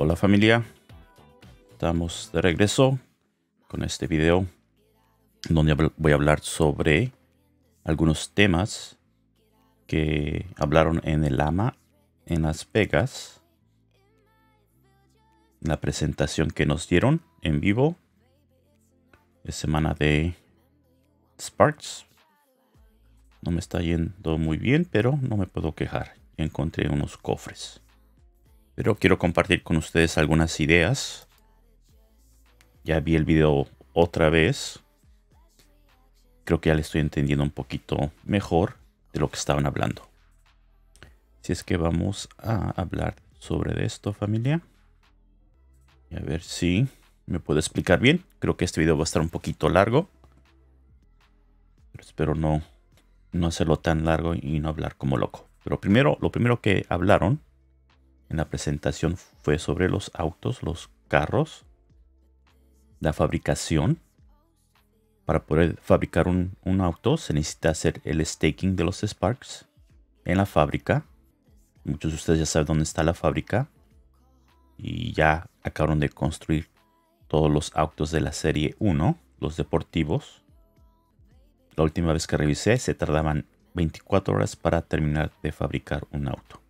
Hola familia, estamos de regreso con este video donde voy a hablar sobre algunos temas que hablaron en el AMA en Las Vegas, la presentación que nos dieron en vivo de semana de Sparks. No me está yendo muy bien, pero no me puedo quejar. Ya encontré unos cofres. Pero quiero compartir con ustedes algunas ideas. Ya vi el video otra vez. Creo que ya le estoy entendiendo un poquito mejor de lo que estaban hablando. Si es que vamos a hablar sobre esto, familia. Y a ver si me puedo explicar bien. Creo que este video va a estar un poquito largo. Pero espero no hacerlo tan largo y no hablar como loco. Pero lo primero que hablaron en la presentación fue sobre los autos, los carros, la fabricación. Para poder fabricar un auto se necesita hacer el staking de los Sparks en la fábrica. Muchos de ustedes ya saben dónde está la fábrica y ya acabaron de construir todos los autos de la serie 1, los deportivos. La última vez que revisé se tardaban 24 horas para terminar de fabricar un auto.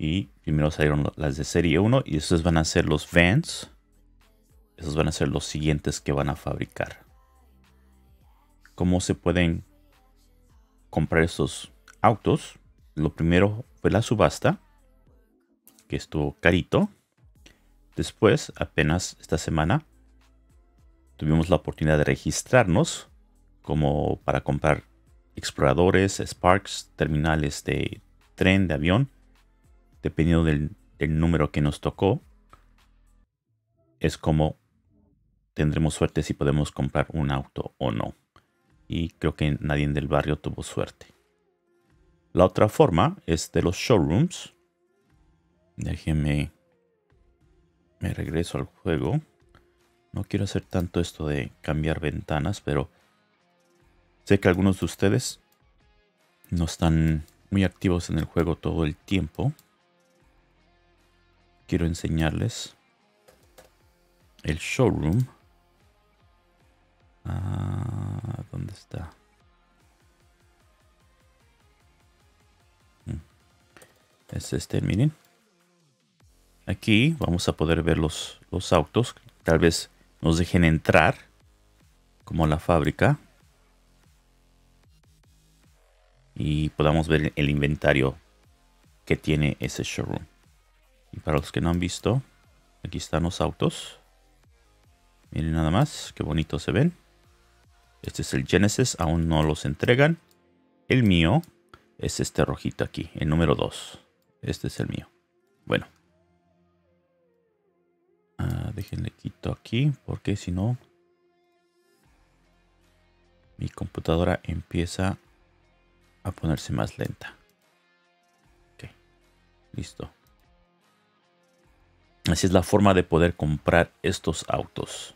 Y primero salieron las de serie 1 y estos van a ser los vans. Esos van a ser los siguientes que van a fabricar. ¿Cómo se pueden comprar estos autos? Lo primero fue la subasta, que estuvo carito. Después, apenas esta semana, tuvimos la oportunidad de registrarnos como para comprar exploradores, Sparks, terminales de tren, de avión. Dependiendo del número que nos tocó, es como tendremos suerte si podemos comprar un auto o no. Y creo que nadie del barrio tuvo suerte. La otra forma es de los showrooms. Déjenme, me regreso al juego. No quiero hacer tanto esto de cambiar ventanas, pero sé que algunos de ustedes no están muy activos en el juego todo el tiempo. Quiero enseñarles el showroom. ¿Dónde está? Es este, miren. Aquí vamos a poder ver los autos. Tal vez nos dejen entrar como la fábrica. Y podamos ver el inventario que tiene ese showroom. Y para los que no han visto, aquí están los autos. Miren nada más, qué bonitos se ven. Este es el Genesis, aún no los entregan. El mío es este rojito aquí, el número 2. Este es el mío. Bueno. Déjenle quito aquí, porque si no, mi computadora empieza a ponerse más lenta. Ok, listo. Así es la forma de poder comprar estos autos.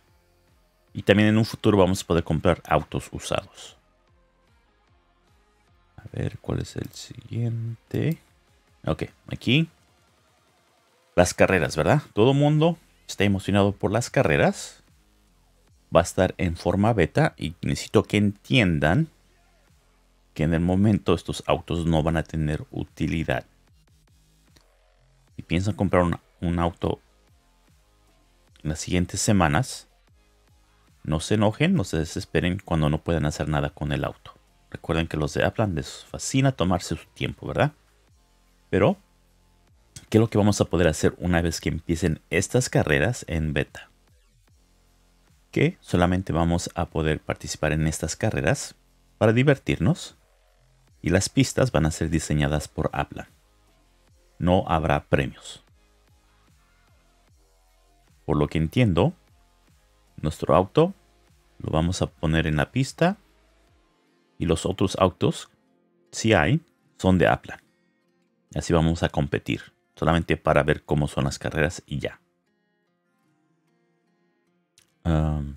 Y también en un futuro vamos a poder comprar autos usados. A ver, ¿cuál es el siguiente? Ok, aquí. Las carreras, ¿verdad? Todo mundo está emocionado por las carreras. Va a estar en forma beta y necesito que entiendan que en el momento estos autos no van a tener utilidad. Si piensan comprar un auto en las siguientes semanas, no se enojen, no se desesperen cuando no puedan hacer nada con el auto. Recuerden que los de Upland les fascina tomarse su tiempo, ¿verdad? Pero, ¿qué es lo que vamos a poder hacer una vez que empiecen estas carreras en beta? Que solamente vamos a poder participar en estas carreras para divertirnos, y las pistas van a ser diseñadas por Upland. No habrá premios. Por lo que entiendo, nuestro auto lo vamos a poner en la pista y los otros autos, si hay, son de Upland. Así vamos a competir, solamente para ver cómo son las carreras y ya. Las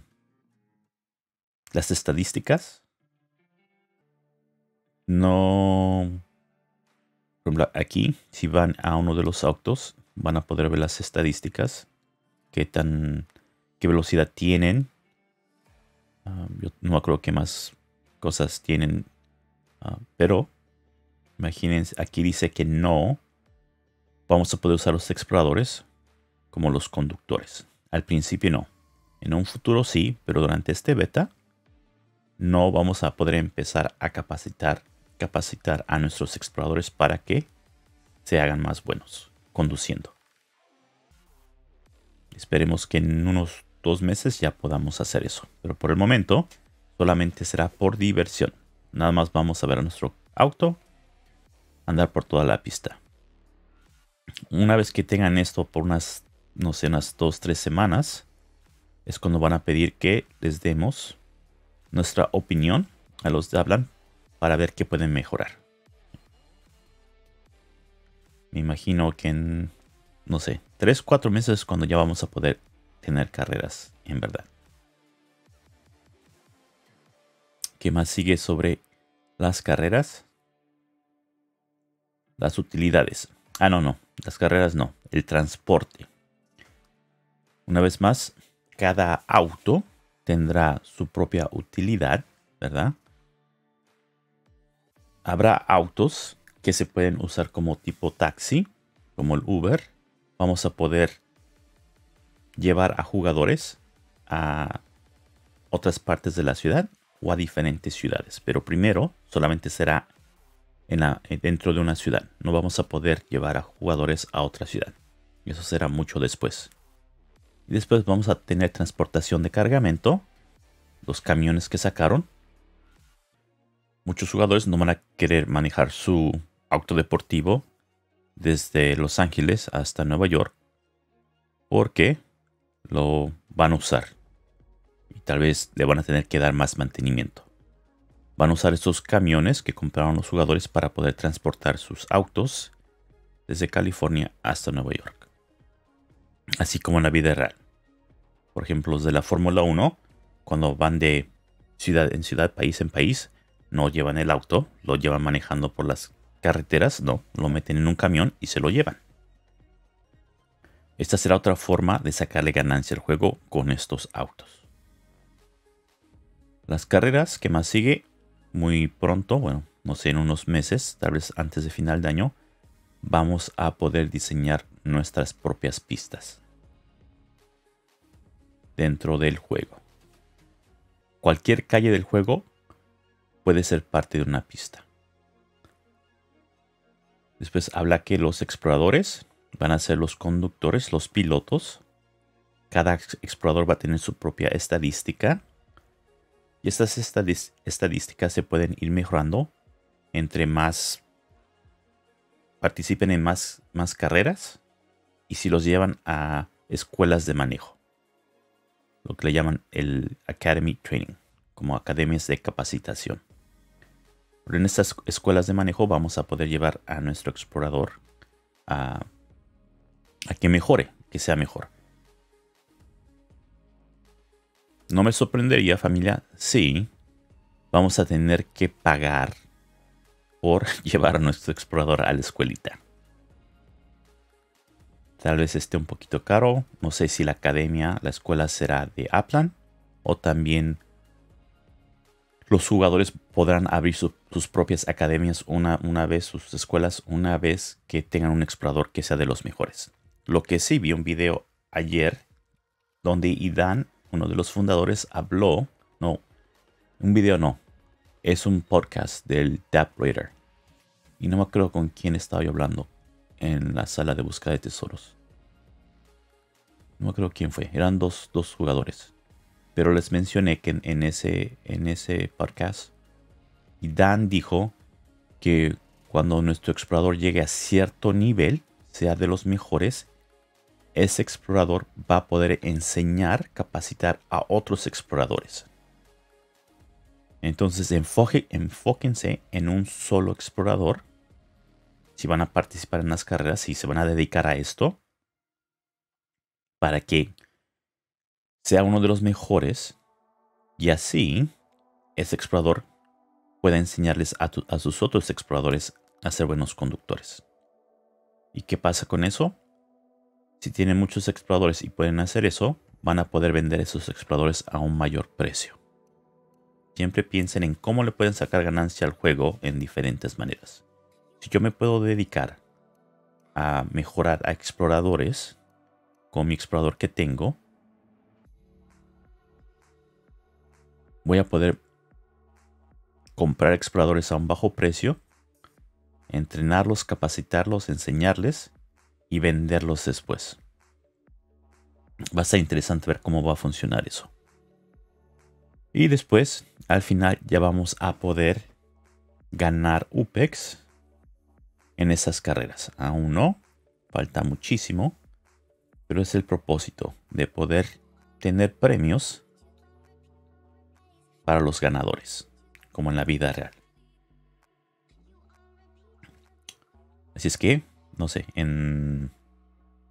estadísticas. No. Por ejemplo, aquí, si van a uno de los autos, van a poder ver las estadísticas, qué velocidad tienen. Yo no creo que más cosas tienen, pero imagínense, aquí dice que no vamos a poder usar los exploradores como los conductores. Al principio no, en un futuro sí, pero durante este beta no vamos a poder empezar a capacitar a nuestros exploradores para que se hagan más buenos conduciendo. Esperemos que en unos 2 meses ya podamos hacer eso, pero por el momento solamente será por diversión. Nada más vamos a ver a nuestro auto andar por toda la pista. Una vez que tengan esto por unas, no sé, unas 2 o 3 semanas, es cuando van a pedir que les demos nuestra opinión a los de Upland para ver qué pueden mejorar. Me imagino que en, no sé, 3 o 4 meses es cuando ya vamos a poder tener carreras en verdad. ¿Qué más sigue sobre las carreras? Las utilidades. Ah, no, las carreras no, el transporte. Una vez más, cada auto tendrá su propia utilidad, ¿verdad? Habrá autos que se pueden usar como tipo taxi, como el Uber. Vamos a poder llevar a jugadores a otras partes de la ciudad o a diferentes ciudades. Pero primero solamente será dentro de una ciudad. No vamos a poder llevar a jugadores a otra ciudad. Eso será mucho después. Y después vamos a tener transportación de cargamento. Los camiones que sacaron. Muchos jugadores no van a querer manejar su auto deportivo desde Los Ángeles hasta Nueva York, porque lo van a usar. Y tal vez le van a tener que dar más mantenimiento. Van a usar estos camiones que compraron los jugadores para poder transportar sus autos desde California hasta Nueva York. Así como en la vida real. Por ejemplo, los de la Fórmula 1, cuando van de ciudad en ciudad, país en país, no llevan el auto, lo llevan manejando por las carreteras. No, lo meten en un camión y se lo llevan. Esta será otra forma de sacarle ganancia al juego con estos autos. Las carreras que más sigue muy pronto, bueno, no sé, en unos meses, tal vez antes de final de año, vamos a poder diseñar nuestras propias pistas dentro del juego. Cualquier calle del juego puede ser parte de una pista. Después habla que los exploradores van a ser los conductores, los pilotos. Cada explorador va a tener su propia estadística. Y estas estadísticas se pueden ir mejorando entre más participen en más carreras y si los llevan a escuelas de manejo. Lo que le llaman el Academy Training, como academias de capacitación. Pero en estas escuelas de manejo vamos a poder llevar a nuestro explorador a que mejore, que sea mejor. No me sorprendería, familia, sí, vamos a tener que pagar por llevar a nuestro explorador a la escuelita. Tal vez esté un poquito caro. No sé si la escuela será de Upland o también los jugadores podrán abrir sus propias academias sus escuelas, una vez que tengan un explorador que sea de los mejores. Lo que sí, vi un video ayer donde Idan, uno de los fundadores, habló, es un podcast del Dapp Raider. Y no me acuerdo con quién estaba yo hablando en la sala de búsqueda de tesoros. No me acuerdo quién fue, eran dos jugadores. Pero les mencioné que en ese podcast, Dan dijo que cuando nuestro explorador llegue a cierto nivel, sea de los mejores, ese explorador va a poder enseñar, capacitar a otros exploradores. Entonces enfóquense en un solo explorador. Si van a participar en las carreras, si se van a dedicar a esto, para que sea uno de los mejores, y así ese explorador pueda enseñarles a sus otros exploradores a ser buenos conductores. ¿Y qué pasa con eso? Si tienen muchos exploradores y pueden hacer eso, van a poder vender esos exploradores a un mayor precio. Siempre piensen en cómo le pueden sacar ganancia al juego en diferentes maneras. Si yo me puedo dedicar a mejorar a exploradores con mi explorador que tengo, voy a poder comprar exploradores a un bajo precio, entrenarlos, capacitarlos, enseñarles y venderlos después. Va a ser interesante ver cómo va a funcionar eso. Y después, al final, ya vamos a poder ganar Upex en esas carreras. Aún no, falta muchísimo, pero es el propósito de poder tener premios para los ganadores, como en la vida real. Así es que, no sé,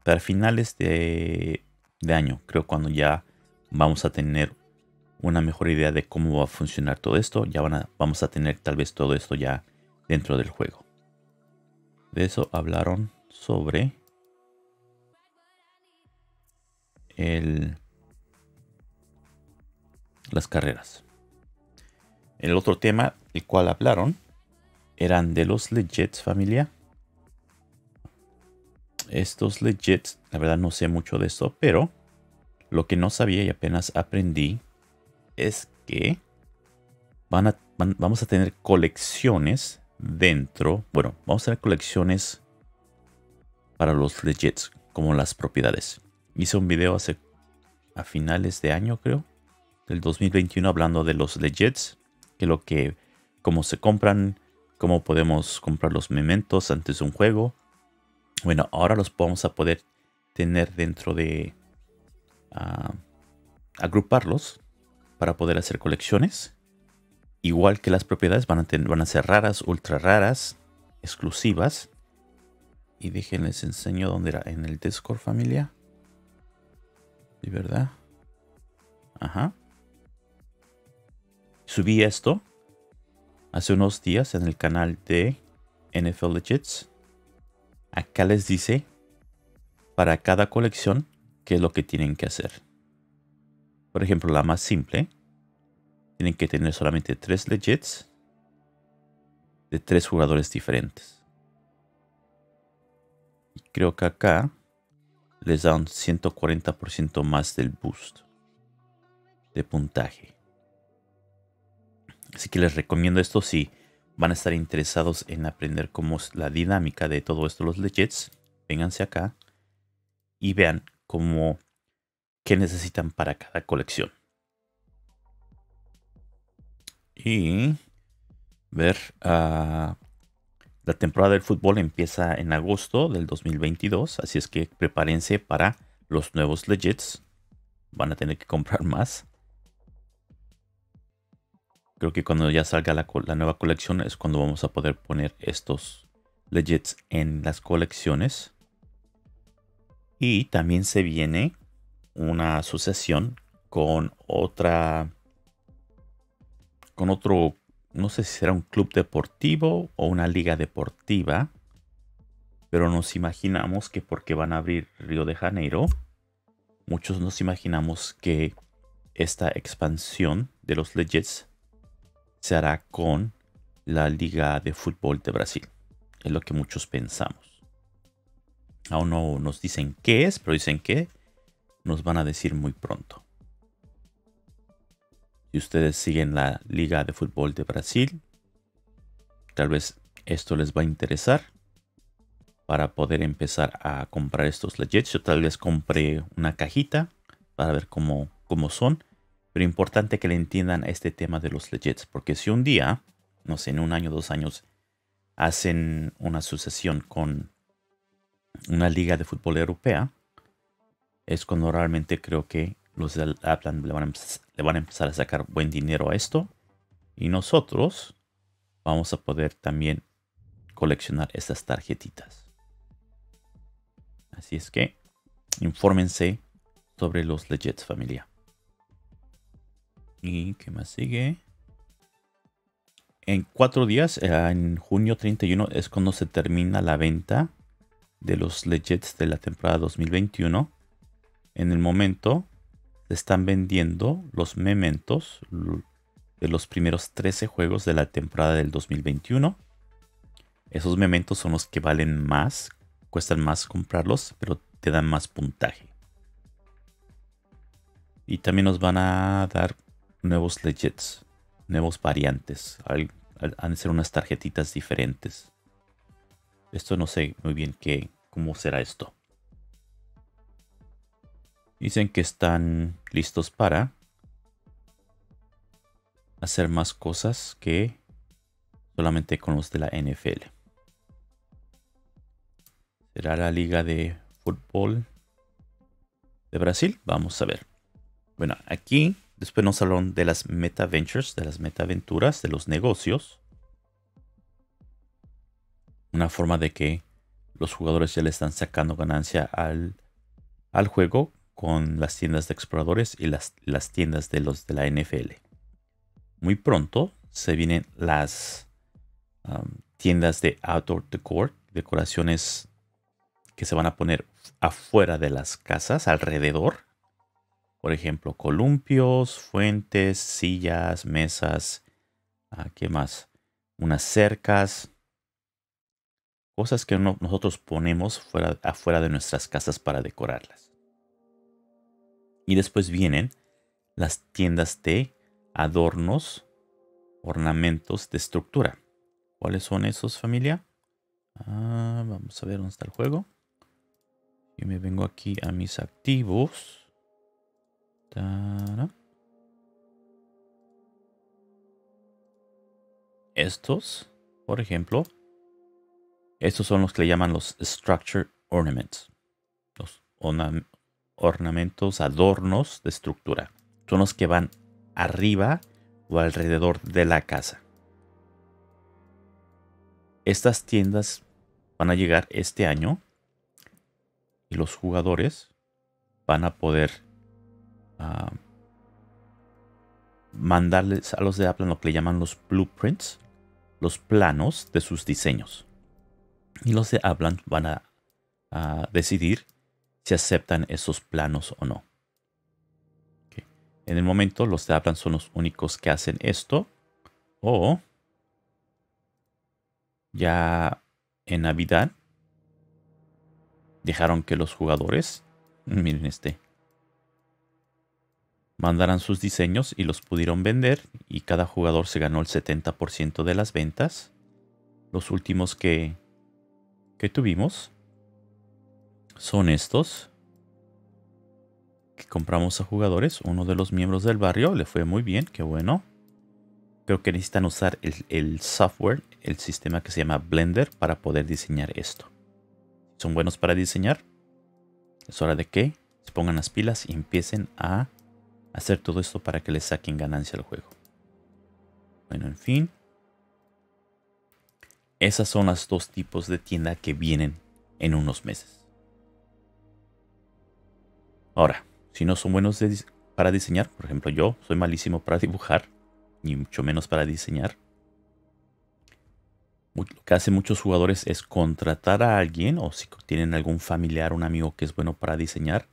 para finales de año, creo cuando ya vamos a tener una mejor idea de cómo va a funcionar todo esto. Ya vamos a tener tal vez todo esto ya dentro del juego. De eso hablaron sobre las carreras. El otro tema el cual hablaron eran de los legits, familia. Estos legits, la verdad no sé mucho de esto, pero lo que no sabía y apenas aprendí es que vamos a tener colecciones dentro. Bueno, vamos a tener colecciones para los legits, como las propiedades. Hice un video a finales de año, creo, del 2021, hablando de los legits, que cómo se compran, cómo podemos comprar los mementos antes de un juego. Bueno, ahora los vamos a poder tener dentro de agruparlos para poder hacer colecciones. Igual que las propiedades van a ser raras, ultra raras, exclusivas. Y déjenles enseño dónde era en el Discord, familia. ¿De verdad? Ajá. Subí esto hace unos días en el canal de NFL Legits. Acá les dice para cada colección qué es lo que tienen que hacer. Por ejemplo, la más simple. Tienen que tener solamente 3 legits de 3 jugadores diferentes. Y creo que acá les da un 140% más del boost de puntaje. Así que les recomiendo esto sí. Van a estar interesados en aprender cómo es la dinámica de todo esto, los legits. Vénganse acá y vean qué necesitan para cada colección. Y ver, la temporada del fútbol empieza en agosto del 2022. Así es que prepárense para los nuevos legits. Van a tener que comprar más. Creo que cuando ya salga la nueva colección es cuando vamos a poder poner estos legits en las colecciones. Y también se viene una asociación con otro, no sé si será un club deportivo o una liga deportiva. Pero nos imaginamos que porque van a abrir Río de Janeiro, muchos nos imaginamos que esta expansión de los legits se hará con la Liga de Fútbol de Brasil. Es lo que muchos pensamos. Aún no nos dicen qué es, pero dicen que nos van a decir muy pronto. Si ustedes siguen la Liga de Fútbol de Brasil, tal vez esto les va a interesar para poder empezar a comprar estos legits. Yo tal vez compré una cajita para ver cómo son. Pero importante que le entiendan este tema de los legits. Porque si un día, no sé, en un año, 2 años, hacen una asociación con una liga de fútbol europea, es cuando realmente creo que los de Upland le van a empezar a sacar buen dinero a esto. Y nosotros vamos a poder también coleccionar estas tarjetitas. Así es que infórmense sobre los legits, familia. ¿Y qué más sigue? En 4 días, en junio 31, es cuando se termina la venta de los legends de la temporada 2021. En el momento se están vendiendo los mementos de los primeros 13 juegos de la temporada del 2021. Esos mementos son los que valen más, cuestan más comprarlos, pero te dan más puntaje. Y también nos van a dar nuevos legends, nuevos variantes. Han de ser unas tarjetitas diferentes. Esto no sé muy bien cómo será esto. Dicen que están listos para hacer más cosas que solamente con los de la NFL. ¿Será la liga de fútbol de Brasil? Vamos a ver. Bueno, aquí después nos hablaron de las meta ventures, de las meta aventuras, de los negocios. Una forma de que los jugadores ya le están sacando ganancia al juego con las tiendas de exploradores y las tiendas de los de la NFL. Muy pronto se vienen las tiendas de outdoor decor, decoraciones que se van a poner afuera de las casas, alrededor. Por ejemplo, columpios, fuentes, sillas, mesas, ¿qué más? Unas cercas. Cosas que nosotros ponemos afuera de nuestras casas para decorarlas. Y después vienen las tiendas de adornos, ornamentos de estructura. ¿Cuáles son esos, familia? Vamos a ver dónde está el juego. Yo me vengo aquí a mis activos. Estos, por ejemplo, estos son los que le llaman los structure ornaments, los ornamentos, adornos de estructura. Son los que van arriba o alrededor de la casa. Estas tiendas van a llegar este año y los jugadores van a poder mandarles a los de Upland lo que le llaman los blueprints, los planos de sus diseños. Y los de Upland van a decidir si aceptan esos planos o no. Okay. En el momento los de Upland son los únicos que hacen esto. O ya en Navidad dejaron que los jugadores, miren mandaran sus diseños y los pudieron vender, y cada jugador se ganó el 70% de las ventas. Los últimos que tuvimos son estos que compramos a jugadores. Uno de los miembros del barrio le fue muy bien, qué bueno. Creo que necesitan usar el software, el sistema que se llama Blender, para poder diseñar esto. Son buenos para diseñar. Es hora de que se pongan las pilas y empiecen a hacer todo esto para que le saquen ganancia al juego. Bueno, en fin. Esas son las dos tipos de tienda que vienen en unos meses. Ahora, si no son buenos para diseñar, por ejemplo, yo soy malísimo para dibujar, ni mucho menos para diseñar. Lo que hacen muchos jugadores es contratar a alguien, o si tienen algún familiar, un amigo que es bueno para diseñar,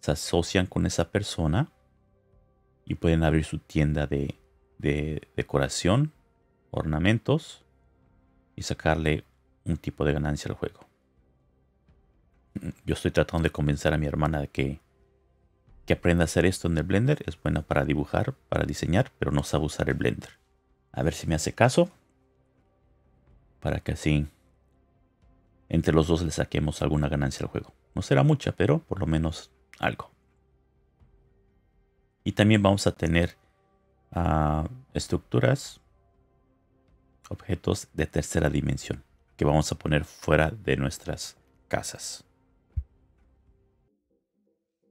se asocian con esa persona y pueden abrir su tienda de decoración, ornamentos, y sacarle un tipo de ganancia al juego. Yo estoy tratando de convencer a mi hermana de que aprenda a hacer esto en el Blender. Es buena para dibujar, para diseñar, pero no sabe usar el Blender. A ver si me hace caso, para que así entre los dos le saquemos alguna ganancia al juego. No será mucha, pero por lo menos algo. Y también vamos a tener estructuras, objetos de tercera dimensión que vamos a poner fuera de nuestras casas.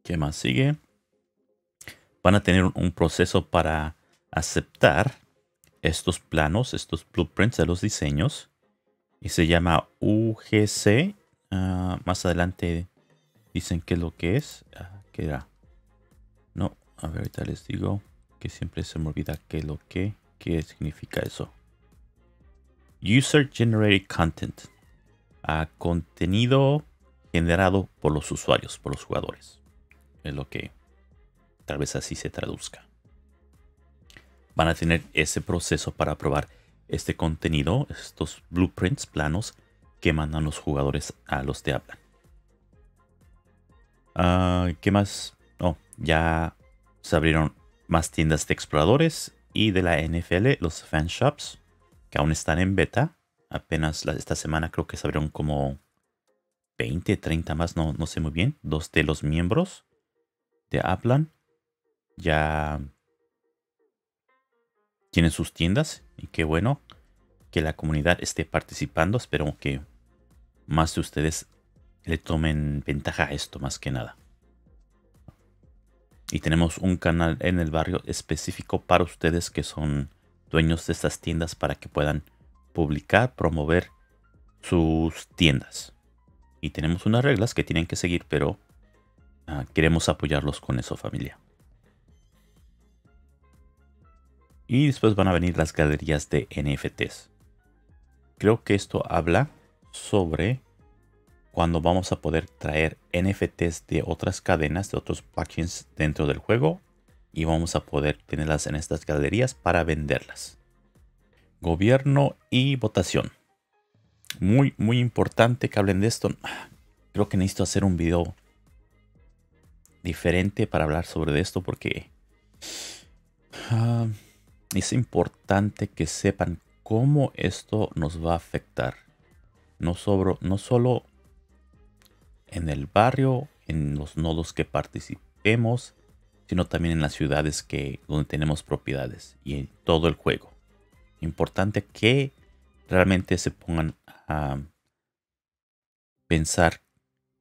¿Qué más sigue? Van a tener un proceso para aceptar estos planos, estos blueprints de los diseños. Y se llama UGC. Más adelante dicen qué es lo que es. ¿Qué era? No. A ver, ahorita les digo, que siempre se me olvida qué significa eso. User Generated Content. Contenido generado por los usuarios, por los jugadores. Es lo que tal vez así se traduzca. Van a tener ese proceso para probar este contenido, estos blueprints, planos que mandan los jugadores a los de Upland. ¿Qué más? Oh, ya se abrieron más tiendas de exploradores y de la NFL, los fanshops, que aún están en beta. Apenas esta semana creo que se abrieron como 20, 30 más, no sé muy bien. Dos de los miembros de Upland ya tienen sus tiendas y qué bueno que la comunidad esté participando. Espero que más de ustedes le tomen ventaja a esto más que nada. Y tenemos un canal en el barrio específico para ustedes que son dueños de estas tiendas para que puedan publicar, promover sus tiendas. Y tenemos unas reglas que tienen que seguir, pero queremos apoyarlos con eso, familia. Y después van a venir las galerías de NFTs. Creo que esto habla sobre cuando vamos a poder traer NFTs de otras cadenas, de otros blockchains dentro del juego. Y vamos a poder tenerlas en estas galerías para venderlas. Gobierno y votación. Muy importante que hablen de esto. Creo que necesito hacer un video diferente para hablar sobre esto porque es importante que sepan cómo esto nos va a afectar. No solo en el barrio, en los nodos que participemos, sino también en las ciudades donde tenemos propiedades y en todo el juego. Importante que realmente se pongan a pensar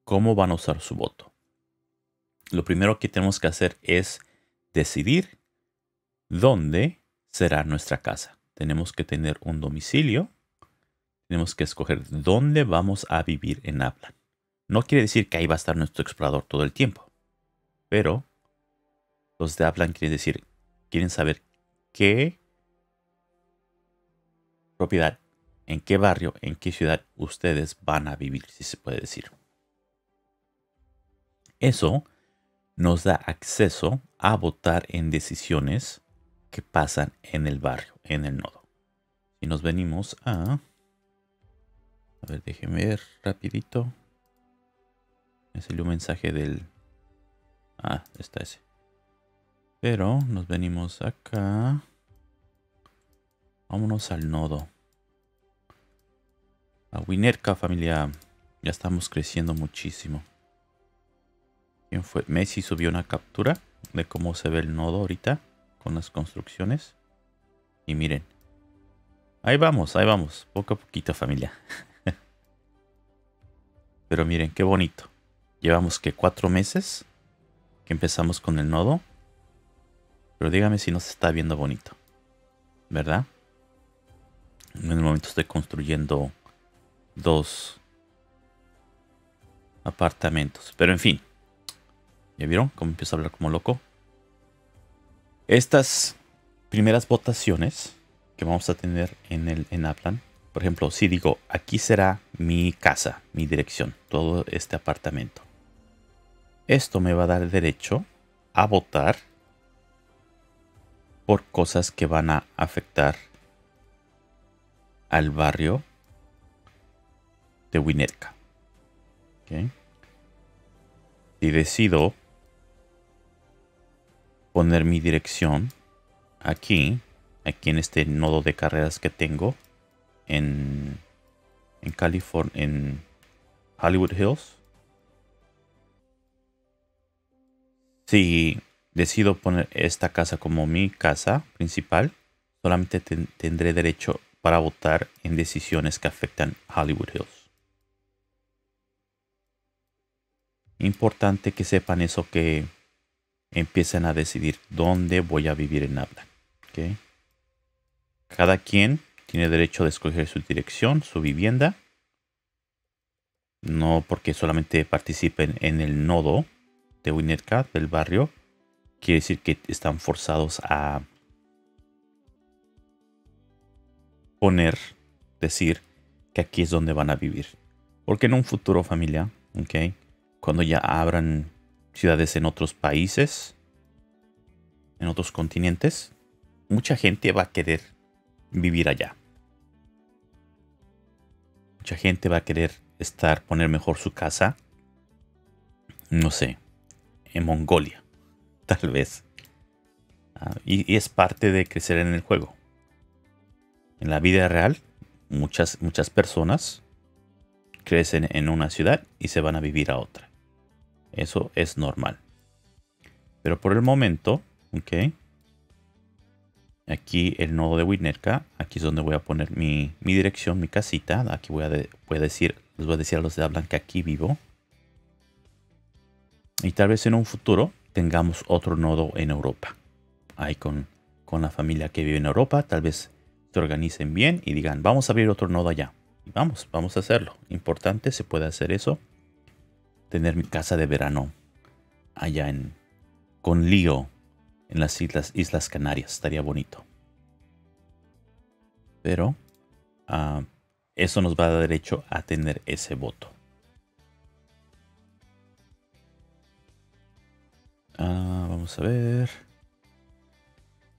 cómo van a usar su voto. Lo primero que tenemos que hacer es decidir dónde será nuestra casa. Tenemos que tener un domicilio. Tenemos que escoger dónde vamos a vivir en Upland. No quiere decir que ahí va a estar nuestro explorador todo el tiempo. Pero los de Upland quieren saber qué propiedad, en qué barrio, en qué ciudad ustedes van a vivir, si se puede decir. Eso nos da acceso a votar en decisiones que pasan en el barrio, en el nodo. Y nos venimos a ver, déjenme ver rapidito. Me salió un mensaje del... está ese. Pero nos venimos acá. Vámonos al nodo. A Winnetka, familia. Ya estamos creciendo muchísimo. ¿Quién fue? Messi subió una captura de cómo se ve el nodo ahorita con las construcciones. Y miren. Ahí vamos. Poco a poquito, familia. Pero miren, qué bonito. Llevamos que 4 meses que empezamos con el nodo. Pero dígame si no se está viendo bonito. ¿Verdad? En el momento estoy construyendo 2 apartamentos. Pero en fin. ¿Ya vieron cómo empiezo a hablar como loco? Estas primeras votaciones que vamos a tener en Upland. Por ejemplo, si digo, aquí será mi casa, mi dirección, todo este apartamento. Esto me va a dar el derecho a votar por cosas que van a afectar al barrio de Winnetka. ¿Okay? Si decido poner mi dirección aquí en este nodo de carreras que tengo en California, en Hollywood Hills. Si decido poner esta casa como mi casa principal, solamente tendré derecho para votar en decisiones que afectan Hollywood Hills. Importante que sepan eso, que empiecen a decidir dónde voy a vivir en Upland. ¿Okay? Cada quien tiene derecho de escoger su dirección, su vivienda. No porque solamente participen en el nodo de Winnetka, del barrio, quiere decir que están forzados a decir que aquí es donde van a vivir. Porque en un futuro, familia, Ok. Cuando ya abran ciudades en otros países, en otros continentes, mucha gente va a querer vivir allá. Mucha gente va a querer poner mejor su casa. No sé, en Mongolia, tal vez. Y es parte de crecer en el juego. En la vida real, muchas personas crecen en una ciudad y se van a vivir a otra. Eso es normal. Pero por el momento, ok. Aquí el nodo de Winnetka. Aquí es donde voy a poner mi dirección, mi casita. Aquí les voy a decir a los de Upland que aquí vivo. Y tal vez en un futuro tengamos otro nodo en Europa. Ahí con la familia que vive en Europa. Tal vez se organicen bien y digan, vamos a abrir otro nodo allá. Y vamos a hacerlo. Importante, se puede hacer eso. Tener mi casa de verano allá con lío. En las Islas Canarias. Estaría bonito. Pero eso nos va a dar derecho a tener ese voto. Vamos a ver.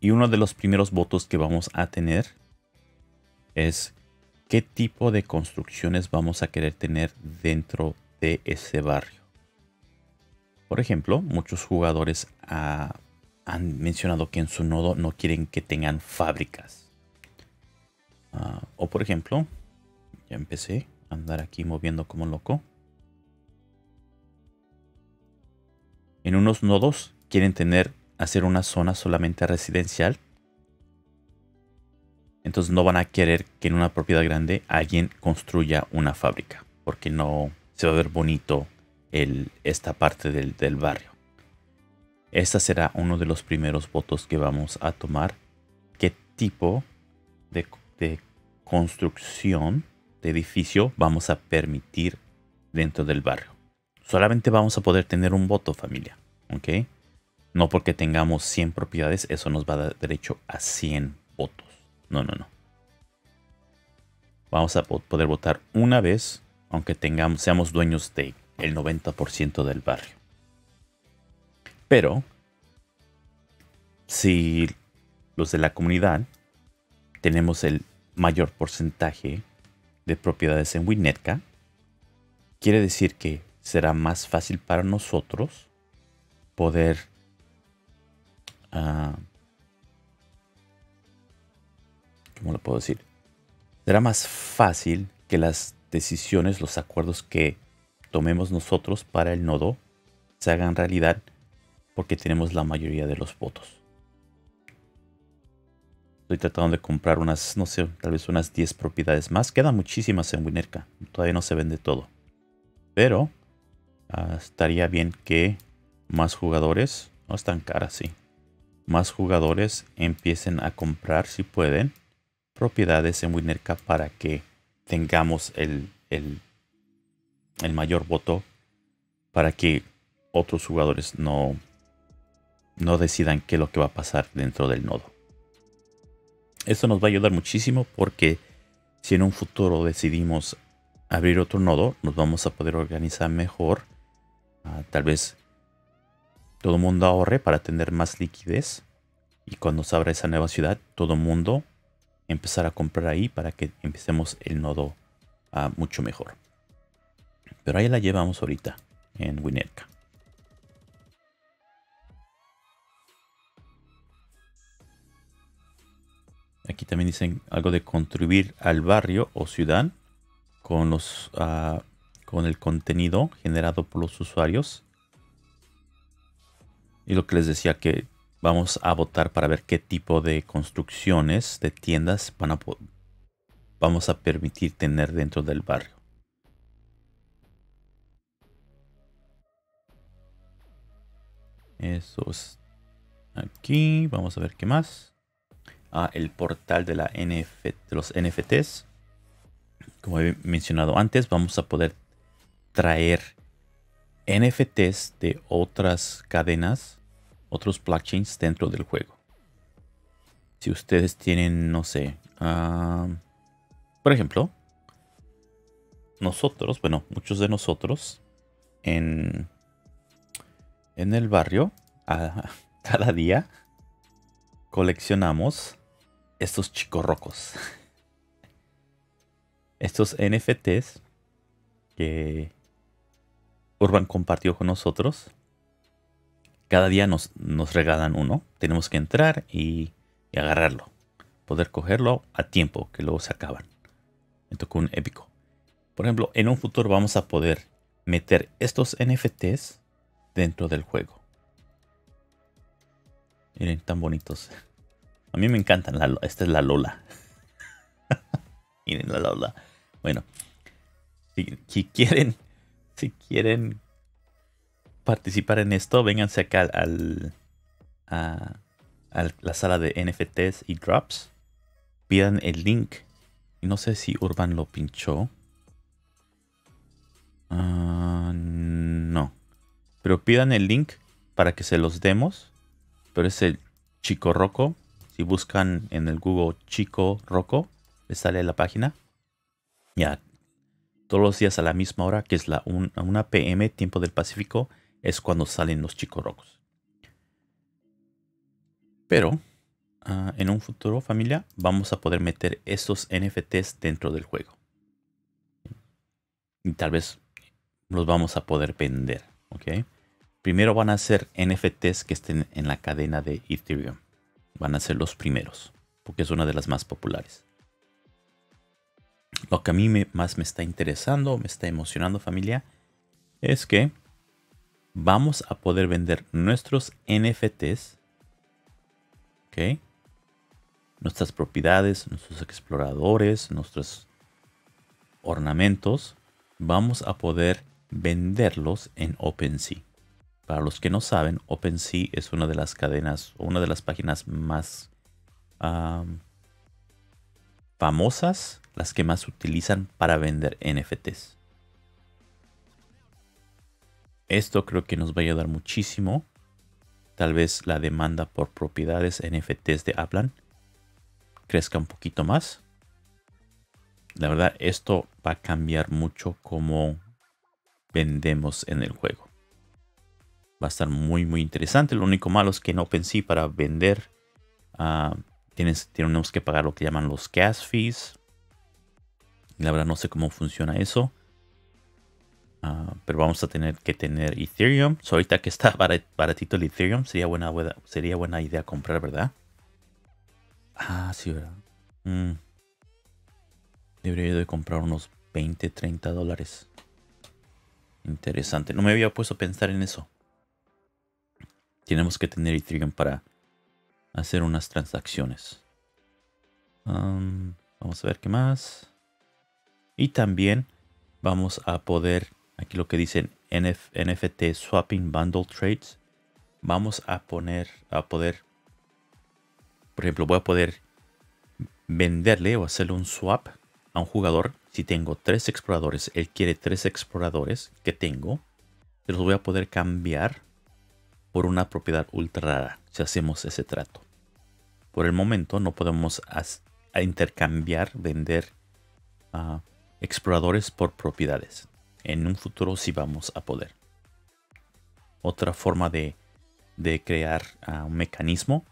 Y uno de los primeros votos que vamos a tener es qué tipo de construcciones vamos a querer tener dentro de ese barrio. Por ejemplo, muchos jugadores han mencionado que en su nodo no quieren que tengan fábricas. O por ejemplo, ya empecé a andar aquí moviendo como loco. En unos nodos quieren hacer una zona solamente residencial. Entonces no van a querer que en una propiedad grande alguien construya una fábrica. Porque no se va a ver bonito esta parte del barrio. Este será uno de los primeros votos que vamos a tomar. ¿Qué tipo de construcción de edificio vamos a permitir dentro del barrio? Solamente vamos a poder tener un voto, familia. ¿Ok? No porque tengamos 100 propiedades, eso nos va a dar derecho a 100 votos. No, no, no. Vamos a poder votar una vez, aunque seamos dueños del 90% del barrio. Pero si los de la comunidad tenemos el mayor porcentaje de propiedades en Winnetka, quiere decir que será más fácil para nosotros poder ¿cómo lo puedo decir? Será más fácil que las decisiones, los acuerdos que tomemos nosotros para el nodo se hagan realidad. Porque tenemos la mayoría de los votos. Estoy tratando de comprar unas, no sé, tal vez unas 10 propiedades más. Quedan muchísimas en Winnetka. Todavía no se vende todo. Pero estaría bien que más jugadores, no están caras, sí. Más jugadores empiecen a comprar, si pueden, propiedades en Winnetka para que tengamos el mayor voto. Para que otros jugadores no decidan qué es lo que va a pasar dentro del nodo. Esto nos va a ayudar muchísimo porque si en un futuro decidimos abrir otro nodo, nos vamos a poder organizar mejor. Tal vez todo el mundo ahorre para tener más liquidez. Y cuando se abra esa nueva ciudad, todo el mundo empezará a comprar ahí para que empecemos el nodo mucho mejor. Pero ahí la llevamos ahorita en Winnetka. Aquí también dicen algo de contribuir al barrio o ciudad con el contenido generado por los usuarios. Y lo que les decía, que vamos a votar para ver qué tipo de construcciones de tiendas vamos a permitir tener dentro del barrio. Eso es aquí. Vamos a ver qué más. El portal de los NFTs. Como he mencionado antes, vamos a poder traer NFTs de otras cadenas, otros blockchains dentro del juego. Si ustedes tienen, no sé, por ejemplo, muchos de nosotros en el barrio, cada día coleccionamos estos Chico Rocos. Estos NFTs que Urban compartió con nosotros. Cada día nos regalan uno. Tenemos que entrar y agarrarlo. Poder cogerlo a tiempo, que luego se acaban. Me tocó un épico. Por ejemplo, en un futuro vamos a poder meter estos NFTs dentro del juego. Miren, tan bonitos. A mí me encantan. Esta es la Lola. Miren la Lola. Bueno, si quieren participar en esto, vénganse acá a la sala de NFTs y drops. Pidan el link. No sé si Urban lo pinchó. No. Pero pidan el link para que se los demos. Pero es el Chico Roco. Si buscan en el Google Chico Roco, les sale la página. Ya. Todos los días a la misma hora, que es la 1 p.m. tiempo del Pacífico, es cuando salen los Chico Rocos. Pero en un futuro, familia, vamos a poder meter esos NFTs dentro del juego. Y tal vez los vamos a poder vender, ¿ok? Primero van a ser NFTs que estén en la cadena de Ethereum. Van a ser los primeros, porque es una de las más populares. Lo que a mí más me está interesando, me está emocionando, familia, es que vamos a poder vender nuestros NFTs, ¿ok? Nuestras propiedades, nuestros exploradores, nuestros ornamentos, vamos a poder venderlos en OpenSea. Para los que no saben, OpenSea es una de las cadenas, una de las páginas más famosas, las que más utilizan para vender NFTs. Esto creo que nos va a ayudar muchísimo. Tal vez la demanda por propiedades NFTs de Upland crezca un poquito más. La verdad, esto va a cambiar mucho cómo vendemos en el juego. Va a estar muy, muy interesante. Lo único malo es que en OpenSea para vender tenemos que pagar lo que llaman los gas fees. La verdad no sé cómo funciona eso. Pero vamos a tener que tener Ethereum. So, ahorita que está baratito el Ethereum, sería buena idea comprar, ¿verdad? Ah, sí, ¿verdad? Debería de comprar unos 20, 30 dólares. Interesante. No me había puesto a pensar en eso. Tenemos que tener Ethereum para hacer unas transacciones. Vamos a ver qué más. Y también vamos a poder, aquí lo que dicen NFT Swapping Bundle Trades, vamos a poder, por ejemplo, voy a poder venderle o hacerle un swap a un jugador. Si tengo 3 exploradores, él quiere 3 exploradores que tengo, los voy a poder cambiar por una propiedad ultra rara, si hacemos ese trato. Por el momento no podemos intercambiar, vender exploradores por propiedades. En un futuro sí vamos a poder. Otra forma de crear un mecanismo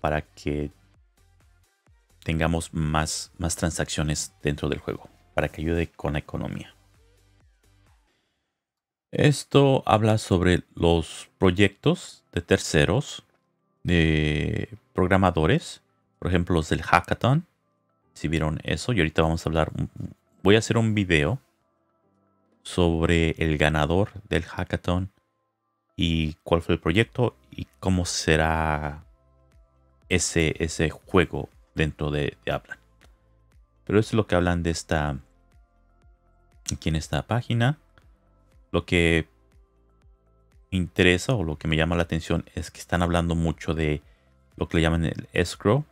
para que tengamos más transacciones dentro del juego, para que ayude con la economía. Esto habla sobre los proyectos de terceros, de programadores, por ejemplo los del hackathon. Si vieron eso, y ahorita vamos a hablar, voy a hacer un video sobre el ganador del hackathon y cuál fue el proyecto y cómo será ese juego dentro de Upland. Pero eso es lo que hablan de aquí en esta página. Lo que me interesa o lo que me llama la atención es que están hablando mucho de lo que le llaman el escrow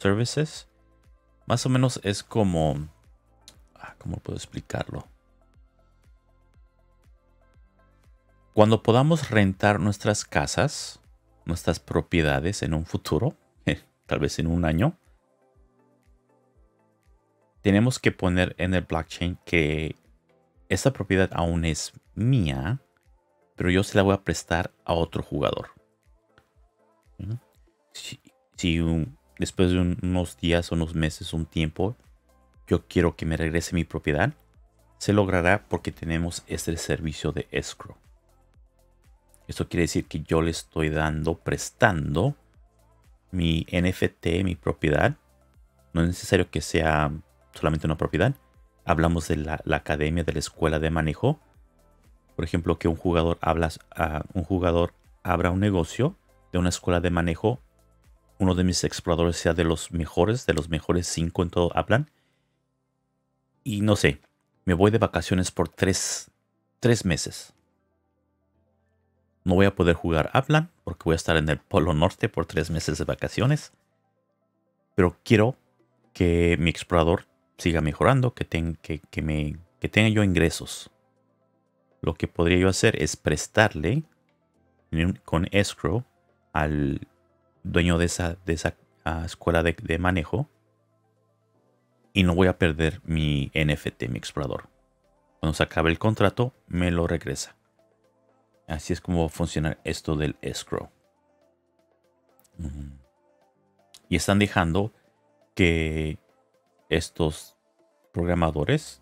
services. Más o menos es como... ¿cómo puedo explicarlo? Cuando podamos rentar nuestras casas, nuestras propiedades en un futuro, tal vez en un año, tenemos que poner en el blockchain que Esa propiedad aún es mía, pero yo se la voy a prestar a otro jugador. Si después de unos días, unos meses, un tiempo, yo quiero que me regrese mi propiedad, se logrará porque tenemos este servicio de escrow. Esto quiere decir que yo le estoy prestando mi NFT, mi propiedad. No es necesario que sea solamente una propiedad. Hablamos de la academia, de la escuela de manejo. Por ejemplo, que un jugador abra un negocio de una escuela de manejo. Uno de mis exploradores sea de los mejores 5 en todo Upland. Y no sé, me voy de vacaciones por 3 meses. No voy a poder jugar Upland porque voy a estar en el Polo Norte por 3 meses de vacaciones. Pero quiero que mi explorador siga mejorando, que tenga yo ingresos. Lo que podría yo hacer es prestarle con escrow al dueño de esa escuela de manejo. Y no voy a perder mi NFT, mi explorador. Cuando se acabe el contrato, me lo regresa. Así es como va a funcionar esto del escrow. Y están dejando que estos programadores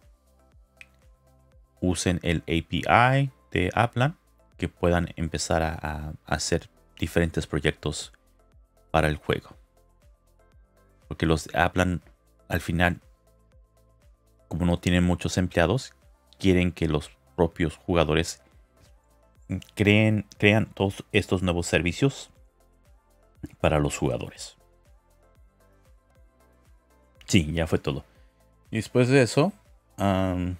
usen el API de Upland, que puedan empezar a hacer diferentes proyectos para el juego. Porque los de Upland, al final, como no tienen muchos empleados, quieren que los propios jugadores crean todos estos nuevos servicios para los jugadores. Sí, ya fue todo. Y después de eso, tomaron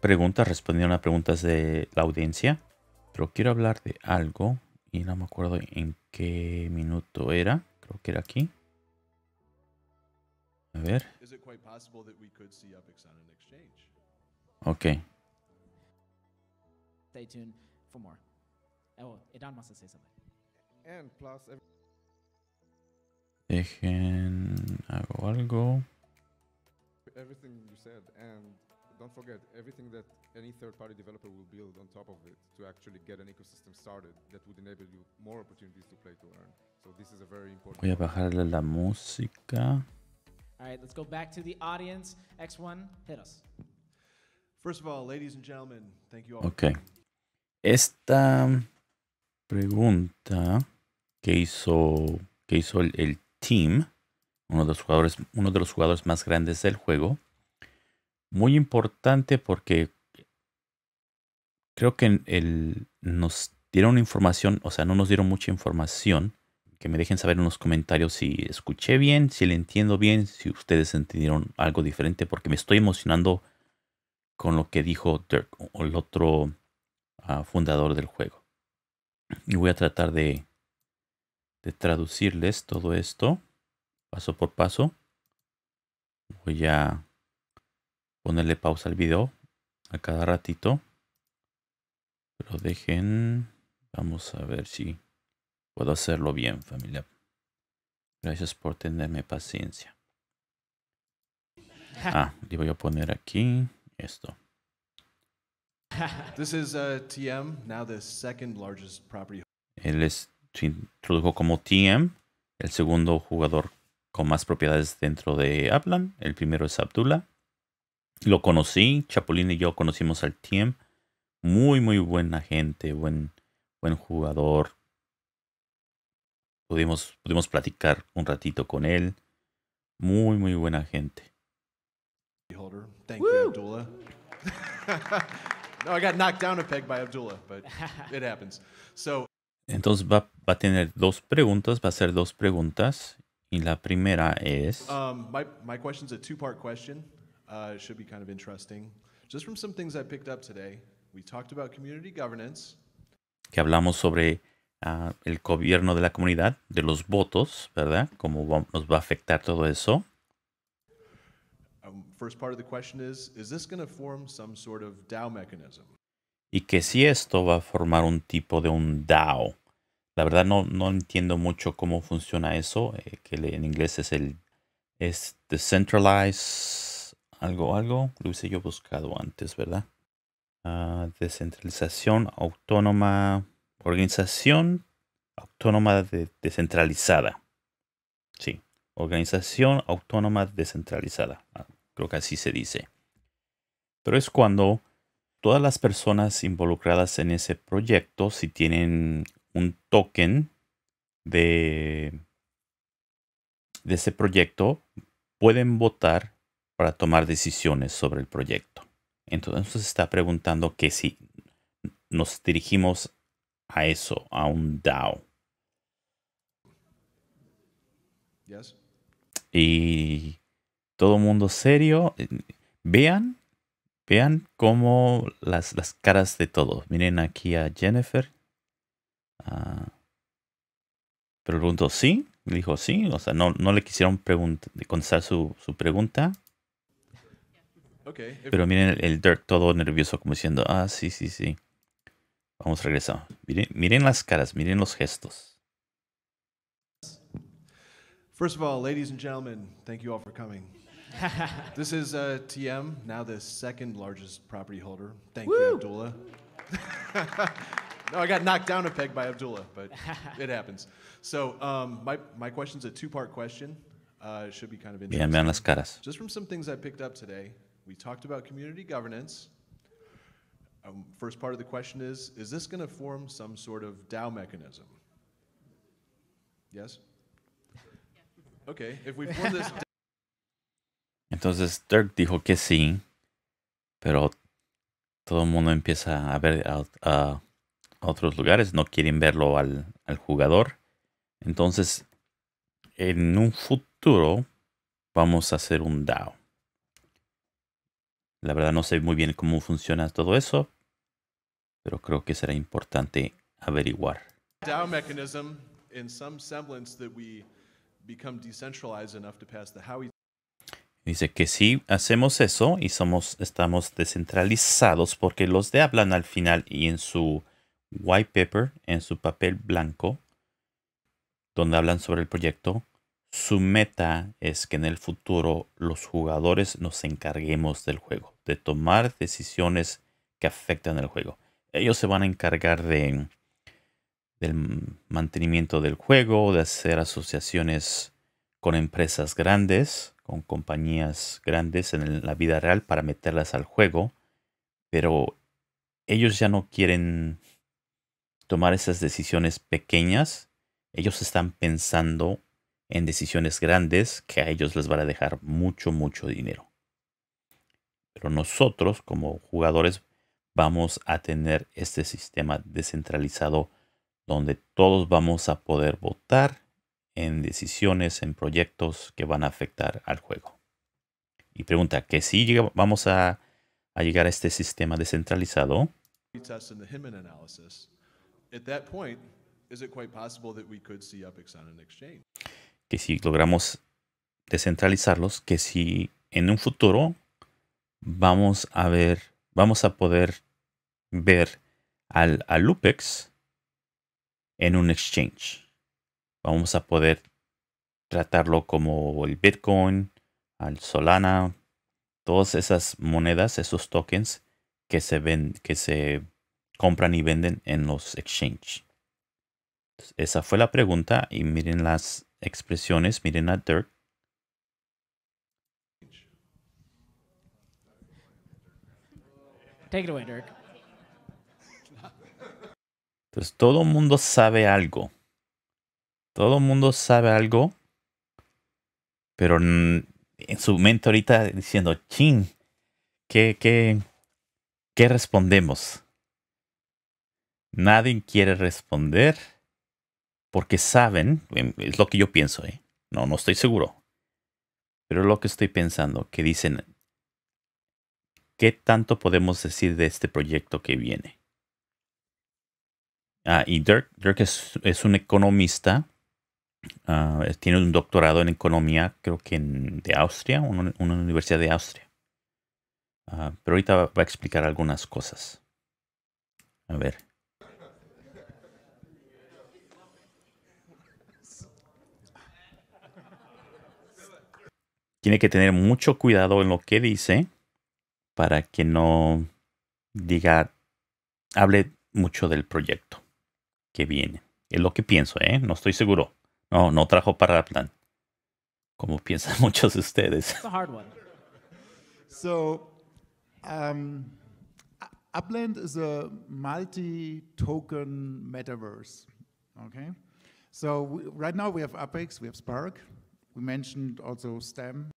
preguntas, respondieron a preguntas de la audiencia. Pero quiero hablar de algo y no me acuerdo en qué minuto era. Creo que era aquí. A ver. Ok. Stay tuned for more. Oh, Edan wants to say something. And plus hago algo. Everything you said, and don't forget everything that any third-party developer will build on top of it to actually get an ecosystem started that would enable you more opportunities to play to earn. So this is a very important. Voy a bajarle la música. All right, let's go back to the audience. X1, hit us. First of all, ladies and gentlemen, thank you all. Okay. Esta pregunta que hizo el team, uno de los jugadores más grandes del juego. Muy importante porque creo que nos dieron información, o sea, no nos dieron mucha información. Que me dejen saber en los comentarios si escuché bien, si le entiendo bien, si ustedes entendieron algo diferente, porque me estoy emocionando con lo que dijo Dirk, el otro fundador del juego. Y voy a tratar de traducirles todo esto paso por paso. Voy a ponerle pausa al video a cada ratito, pero vamos a ver si puedo hacerlo bien, familia. Gracias por tenerme paciencia. Le voy a poner aquí esto. This is TM, now the second largest property. Se introdujo como TM, el segundo jugador con más propiedades dentro de Upland. El primero es Abdullah. Lo conocí, Chapulín y yo conocimos al TM. Muy, muy buena gente, buen jugador. Pudimos platicar un ratito con él. Muy, muy buena gente. Thank you, Abdullah. No, I got knocked down a peg by Abdullah, but it happens. So entonces va a tener dos preguntas, va a hacer dos preguntas, y la primera es my question's a two-part question. It should be kind of interesting. Just from some things I picked up today, we talked about community governance. Que hablamos sobre el gobierno de la comunidad, de los votos, ¿verdad? Cómo nos va a afectar todo eso. First part of the question is this going to form some sort of DAO mechanism? Y que si esto va a formar un tipo de un DAO. La verdad no entiendo mucho cómo funciona eso, que en inglés es Decentralized algo lo hice yo buscado antes, ¿verdad? Descentralización autónoma, organización autónoma descentralizada. Sí, organización autónoma descentralizada. Creo que así se dice. Pero es cuando todas las personas involucradas en ese proyecto, si tienen un token de ese proyecto, pueden votar para tomar decisiones sobre el proyecto. Entonces se está preguntando que si nos dirigimos a eso, a un DAO. Sí. Y todo mundo serio. Vean cómo las caras de todos. Miren aquí a Jennifer. Preguntó sí. Dijo sí. O sea, no le quisieron contestar su pregunta. Pero miren el Dirk todo nervioso como diciendo, ah, sí, sí, sí. Vamos, regresamos. Miren las caras, miren los gestos. First of all, ladies and gentlemen, thank you all for coming. This is TM, now the second largest property holder. Thank you, Abdullah. No, I got knocked down a peg by Abdullah, but it happens. So my question's a two-part question. It should be kind of interesting. Vean las caras. Just from some things I picked up today, we talked about community governance. First part of the question is this going to form some sort of DAO mechanism? Yes? Okay, if we form this... Entonces Dirk dijo que sí, pero todo el mundo empieza a ver a otros lugares, no quieren verlo al jugador. Entonces, en un futuro vamos a hacer un DAO. La verdad no sé muy bien cómo funciona todo eso, pero creo que será importante averiguar. DAO mechanism in some semblance that we become decentralized enough to pass the Howie. Dice que si hacemos eso y estamos descentralizados, porque los de Upland al final y en su white paper, en su papel blanco, donde hablan sobre el proyecto, su meta es que en el futuro los jugadores nos encarguemos del juego, de tomar decisiones que afectan el juego. Ellos se van a encargar del mantenimiento del juego, de hacer asociaciones con empresas grandes, con compañías grandes en la vida real para meterlas al juego, pero ellos ya no quieren tomar esas decisiones pequeñas. Ellos están pensando en decisiones grandes que a ellos les van a dejar mucho, mucho dinero. Pero nosotros como jugadores vamos a tener este sistema descentralizado donde todos vamos a poder votar en decisiones, en proyectos que van a afectar al juego. Y pregunta que si vamos a llegar a este sistema descentralizado. Que si logramos descentralizarlos, que si en un futuro vamos a poder ver al Upex en un exchange. Vamos a poder tratarlo como el Bitcoin, al Solana, todas esas monedas, esos tokens que se compran y venden en los exchanges. Esa fue la pregunta y miren las expresiones, miren a Dirk. Take it away, Dirk. Entonces todo el mundo sabe algo. Todo el mundo sabe algo, pero en su mente ahorita diciendo, chin, ¿qué respondemos? Nadie quiere responder porque saben, es lo que yo pienso, no estoy seguro, pero es lo que estoy pensando, que dicen, ¿qué tanto podemos decir de este proyecto que viene? Y Dirk es un economista. Tiene un doctorado en economía, creo que de Austria, una universidad de Austria. Pero ahorita va a explicar algunas cosas. A ver. Tiene que tener mucho cuidado en lo que dice para que no diga, hable mucho del proyecto que viene. Es lo que pienso, ¿eh? No estoy seguro. No, no trabajo para Upland, como piensan muchos de ustedes. It's a hard one. So, Upland is a multi-token metaverse. Okay, so right now we have Upex, we have Spark, we mentioned also STEM.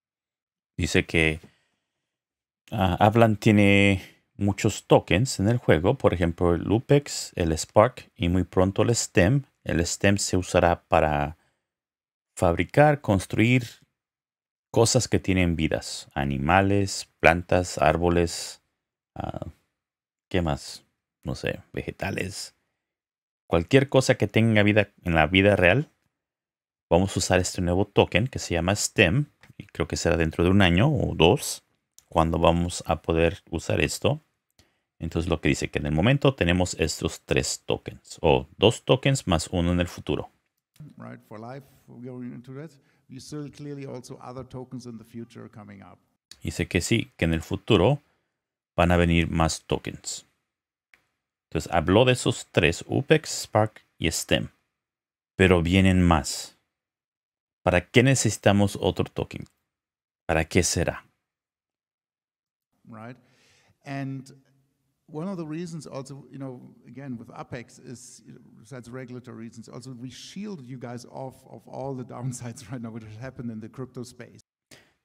Dice que Upland tiene muchos tokens en el juego, por ejemplo el Upex, el Spark y muy pronto el STEM. El STEM se usará para fabricar, construir cosas que tienen vidas, animales, plantas, árboles, ¿qué más? No sé, vegetales. Cualquier cosa que tenga vida en la vida real, vamos a usar este nuevo token que se llama STEM. Y creo que será dentro de 1 año o 2 cuando vamos a poder usar esto. Entonces lo que dice que en el momento tenemos estos 3 tokens. O 2 tokens más 1 en el futuro. Right, for life, we're going into that. You still clearly also other tokens in the future coming up. Dice que sí, que en el futuro van a venir más tokens. Entonces habló de esos 3, Upex, Spark y STEM. Pero vienen más. ¿Para qué necesitamos otro token? ¿Para qué será? Right. And one of the reasons also, you know, again with Upex is, besides regulatory reasons, also we shield you guys off of all the downsides right now which happen in the crypto space.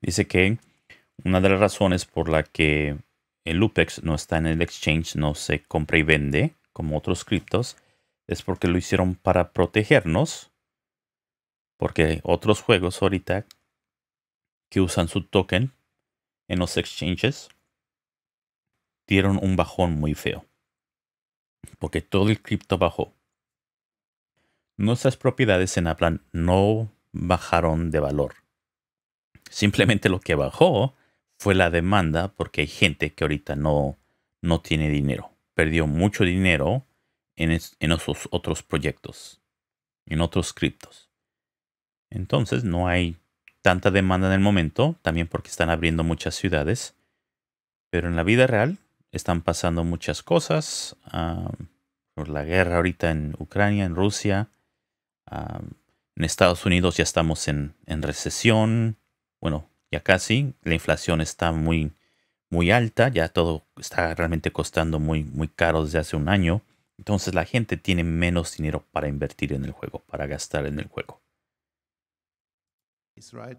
Dice que una de las razones por la que el Upex no está en el exchange, no se compra y vende como otros criptos, es porque lo hicieron para protegernos, porque otros juegos ahorita que usan su token en los exchanges dieron un bajón muy feo, porque todo el cripto bajó. Nuestras propiedades en Upland no bajaron de valor. Simplemente lo que bajó fue la demanda, porque hay gente que ahorita no tiene dinero. Perdió mucho dinero en esos otros proyectos, en otros criptos. Entonces no hay tanta demanda en el momento, también porque están abriendo muchas ciudades. Pero en la vida real están pasando muchas cosas. Por la guerra ahorita en Ucrania, en Rusia. En Estados Unidos ya estamos en recesión. Bueno, ya casi. La inflación está muy alta. Ya todo está realmente costando muy caro desde hace 1 año. Entonces la gente tiene menos dinero para invertir en el juego, para gastar en el juego. That's right.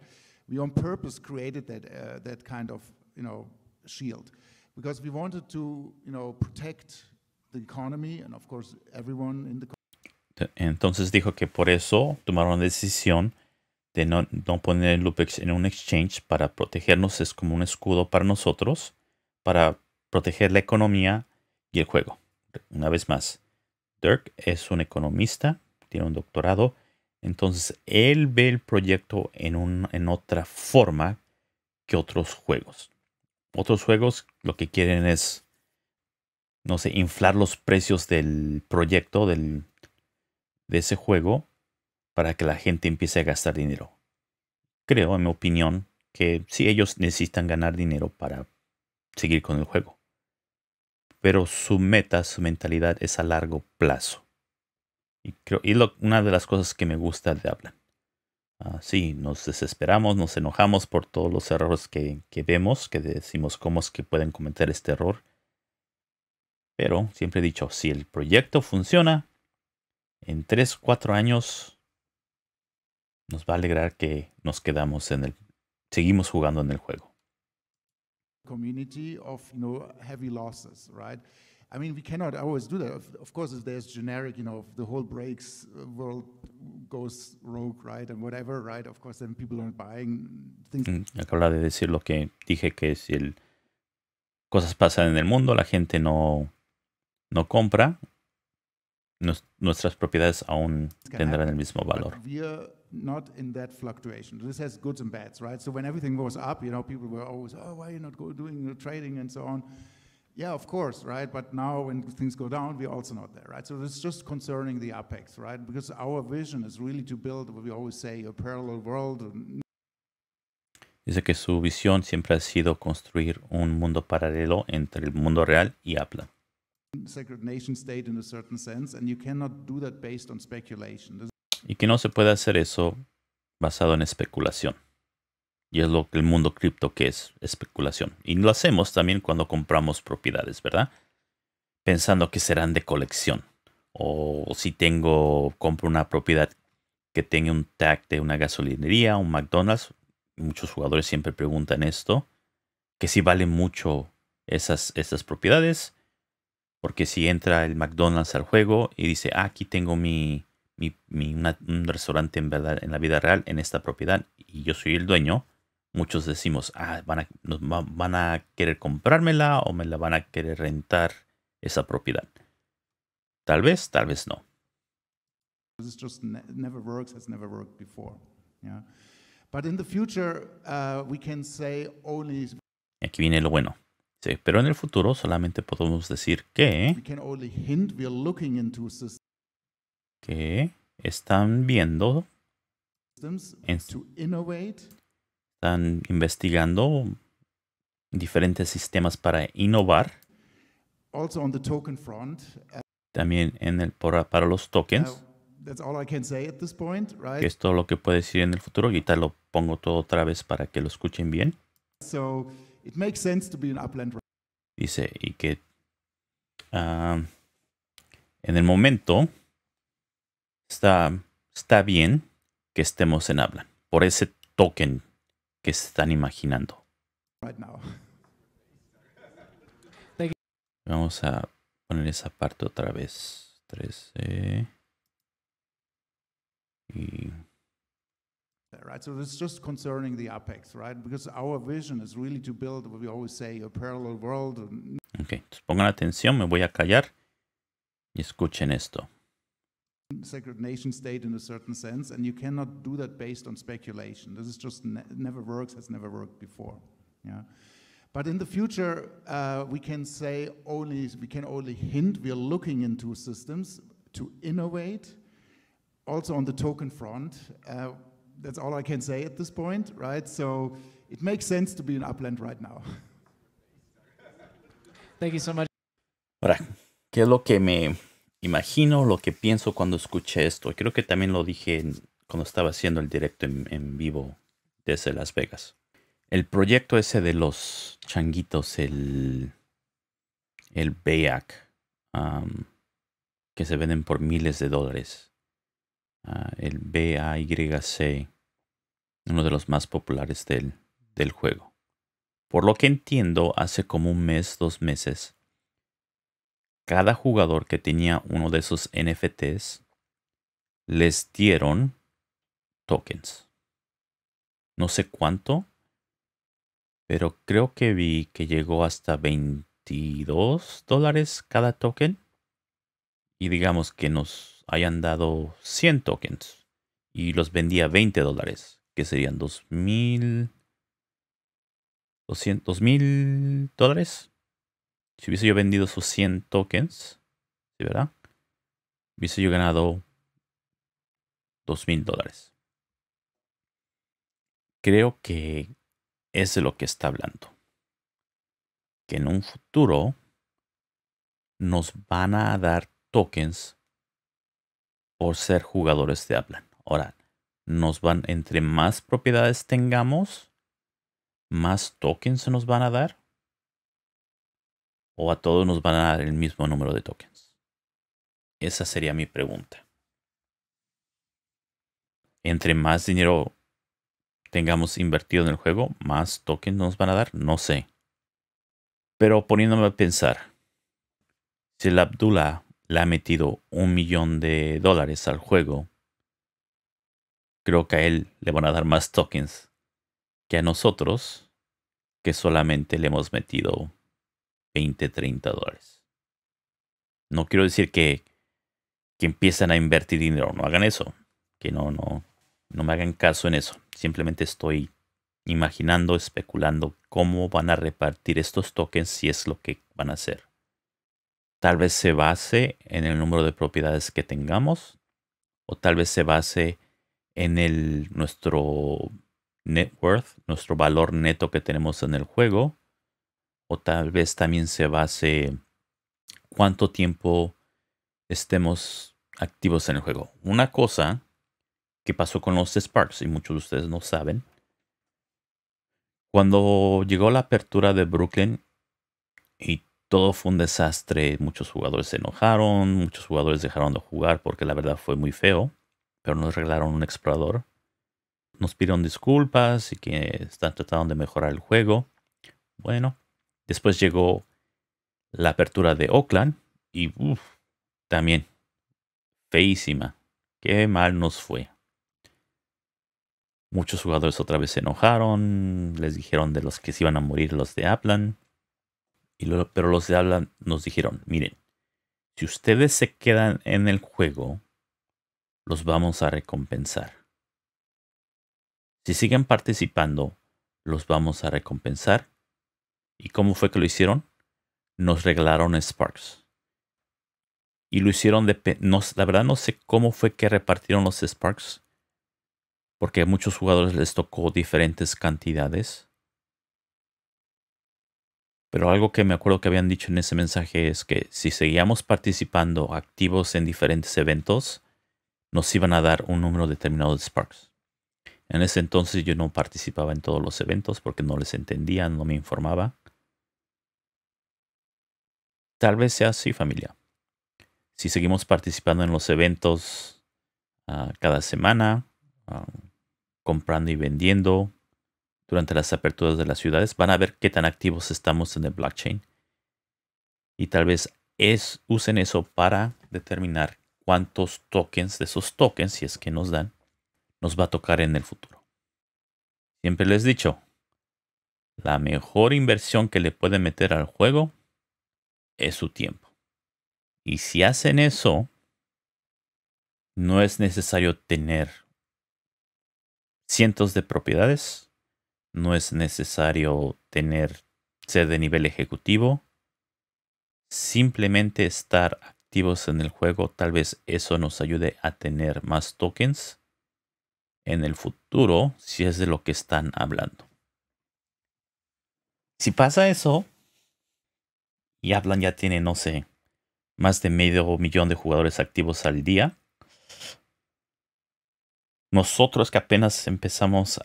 We on purpose created that kind of, you know, shield because we wanted to, you know, protect the economy and of course everyone in the. Entonces dijo que por eso tomaron la decisión de no poner el Upex en un exchange para protegernos. Es como un escudo para nosotros, para proteger la economía y el juego. Una vez más, Dirk es un economista, tiene un doctorado, entonces él ve el proyecto en otra forma que otros juegos. Otros juegos lo que quieren es, no sé, inflar los precios del proyecto, de ese juego, para que la gente empiece a gastar dinero. Creo, en mi opinión, que sí, ellos necesitan ganar dinero para seguir con el juego. Pero su meta, su mentalidad es a largo plazo. Y creo, una de las cosas que me gusta de Hablan. Sí, nos desesperamos, nos enojamos por todos los errores que vemos, que decimos cómo es que pueden cometer este error. Pero siempre he dicho, si el proyecto funciona, en 3 o 4 años nos va a alegrar que nos quedamos seguimos jugando en el juego. Community of, you know, heavy losses, right? I mean, we cannot always do that. Of course, if there's generic, you know, the whole breaks world goes rogue, right, and whatever, right, of course, then people aren't buying things. Acaba de decir lo que dije, que si cosas pasan en el mundo, la gente no compra, nuestras propiedades aún tendrán el mismo valor. Not in that fluctuation. This has goods and bads, right? So when everything goes up, you know, people were always, oh, why are you not doing trading and so on? Yeah, of course, right? But now when things go down, we're also not there, right? So it's just concerning the Upex, right? Because our vision is really to build what we always say, a parallel world. Dice que su visión siempre ha sido construir un mundo paralelo entre el mundo real y Upland. Y que no se puede hacer eso basado en especulación. Y es lo que el mundo cripto que es especulación. Y lo hacemos también cuando compramos propiedades, ¿verdad? Pensando que serán de colección. O si compro una propiedad que tenga un tag de una gasolinería, un McDonald's. Muchos jugadores siempre preguntan esto. Que si valen mucho esas propiedades. Porque si entra el McDonald's al juego y dice, ah, aquí tengo un restaurante en verdad, en la vida real, en esta propiedad, y yo soy el dueño, muchos decimos, ah, van a querer comprármela o me la van a querer rentar esa propiedad. Tal vez no. This just never works, has never worked before. Yeah. But in the future, we can say only... Aquí viene lo bueno. Sí, pero en el futuro solamente podemos decir que... We can only hint we are looking into systems. Que están viendo, están investigando diferentes sistemas para innovar. Also on the token front, también en el para los tokens. That's all I can say at this point, right? Que es todo lo que puedo decir en el futuro. Y tal lo pongo todo otra vez para que lo escuchen bien. So, it makes sense to be an Upland. Dice, y que en el momento... Está bien que estemos en Upland por ese token que se están imaginando. Right now. Vamos a poner esa parte otra vez. 13. Y... Right, so it's just concerning the Upex, right? Because our vision is really to build what we always say, a parallel world. Okay, entonces pongan atención, me voy a callar y escuchen esto. Sacred nation state in a certain sense, and you cannot do that based on speculation. This is just never works, has never worked before. Yeah, but in the future, we can say we can only hint. We are looking into systems to innovate, also on the token front. That's all I can say at this point, right? So it makes sense to be in Upland right now. Thank you so much. Ahora, ¿qué es lo que me imagino, lo que pienso cuando escuché esto? Creo que también lo dije cuando estaba haciendo el directo en vivo desde Las Vegas. El proyecto ese de los changuitos, el BAYC, que se venden por miles de dólares. El BAYC, uno de los más populares del juego. Por lo que entiendo, hace como un mes, 2 meses, cada jugador que tenía uno de esos NFTs les dieron tokens. No sé cuánto, pero creo que vi que llegó hasta $22 cada token. Y digamos que nos hayan dado 100 tokens y los vendía $20, que serían $2,000. Si hubiese yo vendido sus 100 tokens, ¿sí, verdad? Hubiese yo ganado $2,000. Creo que es de lo que está hablando. Que en un futuro nos van a dar tokens por ser jugadores de Upland. Ahora, entre más propiedades tengamos, más tokens se nos van a dar. ¿O a todos nos van a dar el mismo número de tokens? Esa sería mi pregunta. Entre más dinero tengamos invertido en el juego, más tokens nos van a dar. No sé. Pero poniéndome a pensar, si el Abdullah le ha metido $1,000,000 al juego, creo que a él le van a dar más tokens que a nosotros, que solamente le hemos metido $20, $30. No quiero decir que empiezan a invertir dinero. No hagan eso. Que no me hagan caso en eso. Simplemente estoy imaginando, especulando cómo van a repartir estos tokens, si es lo que van a hacer. Tal vez se base en el número de propiedades que tengamos. O tal vez se base en nuestro net worth, nuestro valor neto que tenemos en el juego, o tal vez también se base cuánto tiempo estemos activos en el juego. Una cosa que pasó con los Sparks, y muchos de ustedes no saben, cuando llegó la apertura de Brooklyn y todo fue un desastre, muchos jugadores se enojaron, muchos jugadores dejaron de jugar porque la verdad fue muy feo, pero nos regalaron un explorador. Nos pidieron disculpas y que están tratando de mejorar el juego. Bueno, después llegó la apertura de Oakland y también feísima. Qué mal nos fue. Muchos jugadores otra vez se enojaron, les dijeron de los que se iban a morir los de Upland. Pero los de Upland nos dijeron, miren, si ustedes se quedan en el juego, los vamos a recompensar. Si siguen participando, los vamos a recompensar. ¿Y cómo fue que lo hicieron? Nos regalaron Sparks. Y lo hicieron de... la verdad no sé cómo fue que repartieron los Sparks, porque a muchos jugadores les tocó diferentes cantidades. Pero algo que me acuerdo que habían dicho en ese mensaje es que si seguíamos participando activos en diferentes eventos, nos iban a dar un número determinado de Sparks. En ese entonces yo no participaba en todos los eventos porque no les entendía, no me informaba. Tal vez sea así, familia. Si seguimos participando en los eventos cada semana, comprando y vendiendo durante las aperturas de las ciudades, van a ver qué tan activos estamos en el blockchain. Y tal vez usen eso para determinar cuántos tokens de esos tokens, si es que nos dan, nos va a tocar en el futuro. Siempre les he dicho, la mejor inversión que le pueden meter al juego es su tiempo. Y si hacen eso, no es necesario tener cientos de propiedades, no es necesario tener ser de nivel ejecutivo, simplemente estar activos en el juego, tal vez eso nos ayude a tener más tokens en el futuro, si es de lo que están hablando. Si pasa eso, y Upland ya tiene, no sé, más de 500,000 de jugadores activos al día, nosotros que apenas empezamos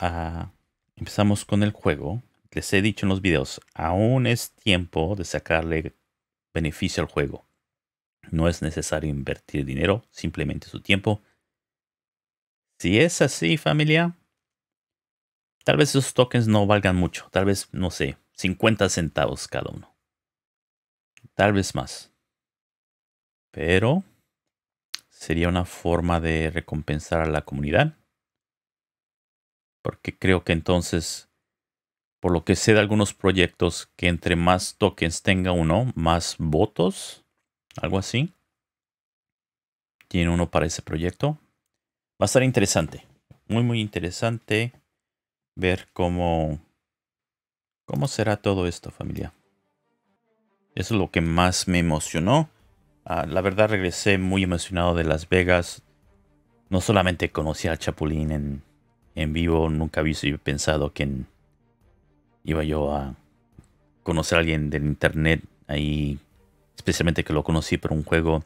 con el juego, les he dicho en los videos, aún es tiempo de sacarle beneficio al juego. No es necesario invertir dinero, simplemente su tiempo. Si es así, familia, tal vez esos tokens no valgan mucho. Tal vez, no sé, 50 centavos cada uno. Tal vez más. Pero sería una forma de recompensar a la comunidad. Porque creo que entonces, por lo que sé de algunos proyectos, que entre más tokens tenga uno, más votos, algo así, tiene uno para ese proyecto. Va a estar interesante, muy interesante ver cómo será todo esto, familia. Eso es lo que más me emocionó. La verdad regresé muy emocionado de Las Vegas. No solamente conocí al Chapulín en vivo, nunca había pensado que iba yo a conocer a alguien del internet ahí, especialmente que lo conocí por un juego.